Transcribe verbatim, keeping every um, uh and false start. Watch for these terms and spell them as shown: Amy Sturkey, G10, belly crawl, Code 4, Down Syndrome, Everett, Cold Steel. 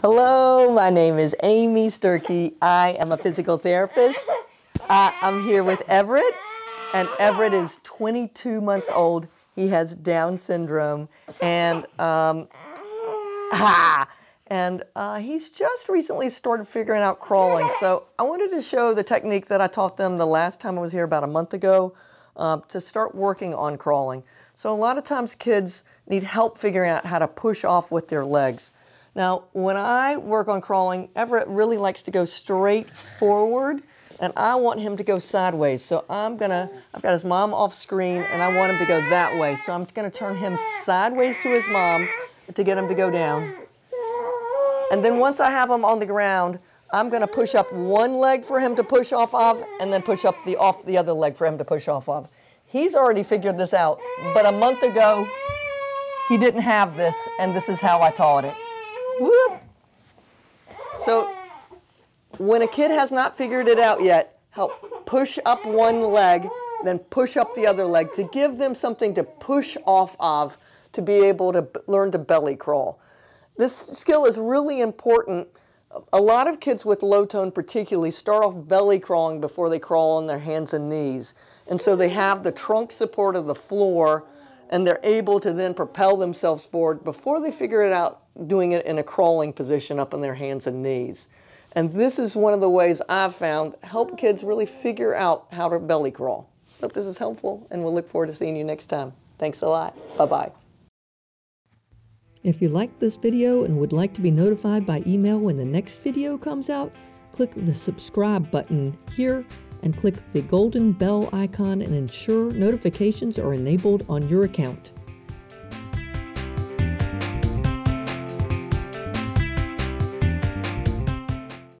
Hello, my name is Amy Sturkey. I am a physical therapist. Uh, I'm here with Everett, and Everett is twenty-two months old. He has Down syndrome, and um, ha, and uh, he's just recently started figuring out crawling. So I wanted to show the technique that I taught them the last time I was here about a month ago uh, to start working on crawling. So a lot of times kids need help figuring out how to push off with their legs. Now, when I work on crawling, Everett really likes to go straight forward, and I want him to go sideways. So I'm gonna, I've got his mom off screen, and I want him to go that way. So I'm gonna turn him sideways to his mom to get him to go down. And then once I have him on the ground, I'm gonna push up one leg for him to push off of, and then push up the, off the other leg for him to push off of. He's already figured this out, but a month ago, he didn't have this, and this is how I taught it. Whoop. So when a kid has not figured it out yet, help push up one leg, then push up the other leg to give them something to push off of to be able to learn to belly crawl. This skill is really important. A lot of kids with low tone particularly start off belly crawling before they crawl on their hands and knees. And so they have the trunk support of the floor, and they're able to then propel themselves forward before they figure it out doing it in a crawling position up on their hands and knees. And this is one of the ways I've found help kids really figure out how to belly crawl. Hope this is helpful, and we'll look forward to seeing you next time. Thanks a lot. Bye-bye. If you liked this video and would like to be notified by email when the next video comes out, click the subscribe button here and click the golden bell icon and ensure notifications are enabled on your account.